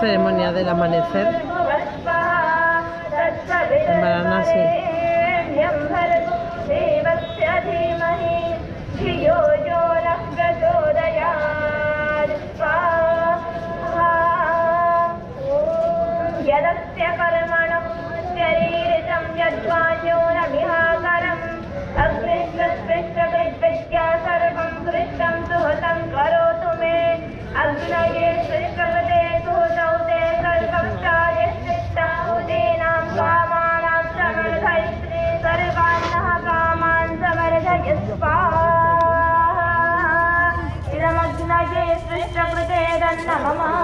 ceremonia del amanecer en Varanasi. Mama.